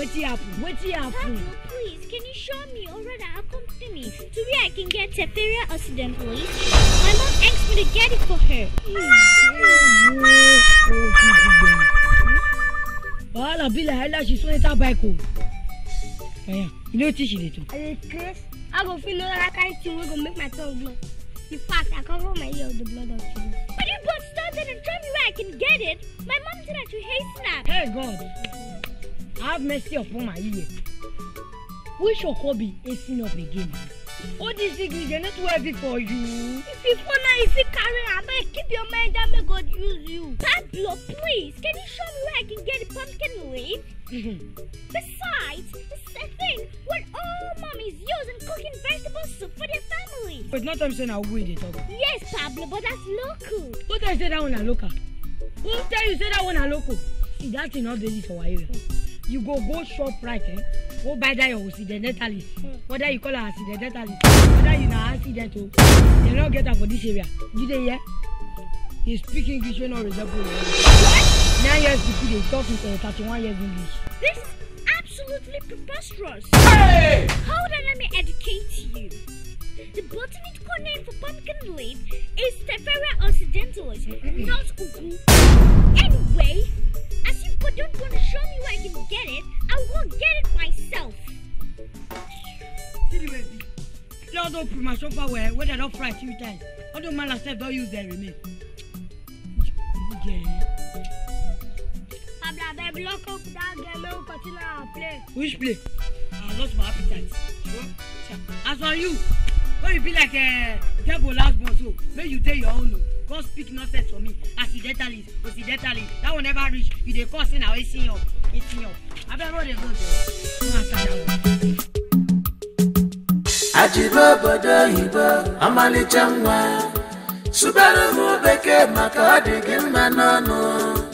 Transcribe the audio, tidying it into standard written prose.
What's happening? Pablo, please, can you show me or rather accompany me so I can get Telfairia occidentalis? My mom asked me to get it for her. I go feel that kind of thing will make my tongue blood. In fact, I cover my ear with the blood of children. But you both started and told me where I can get it. My mom said I should hasten up. Hey God, have mercy upon my ear. We shall hobby hasten up again. All these things they're not worthy for you. If you phone now, if you carry, I better keep your mind down. May God use you. Pablo, please, can you show me where I can get a pumpkin leaf? Besides, it's a thing where all mommies use in cooking vegetable soup for their families. But not I'm saying I'll wait it up. Yes, Pablo, but that's local. What I said that one a local. Who tell you say that one a local? See, that's in all this for our area. You go shop right, eh? Go buy that your occidentalis. Whether you call her occidentalis, whether you know accidental, they don't get her for this area. You they hear? They speak English when not resemble. What? 9 years before they talk in 31 years English. This is absolutely preposterous. Hey! Hold on, let me educate you. The botanical name for pumpkin leaf is Telfairia occidentalis, not ugu. Anyway, as you don't want to show me where I can get it, I will get it myself. See the way they all don't put my shopper where they don't fry 3 times. All the man accept don't use their remains. Which play? I lost my appetite. As for you, when you be like a devil last month, so may you take your own. God speak nonsense for me. Accidentally. That will never reach. You they cause in our senior. I don't know what they go to. Ajiba Bodohiba, Amali Changwa. Subaru Beke Makadi Gimanono.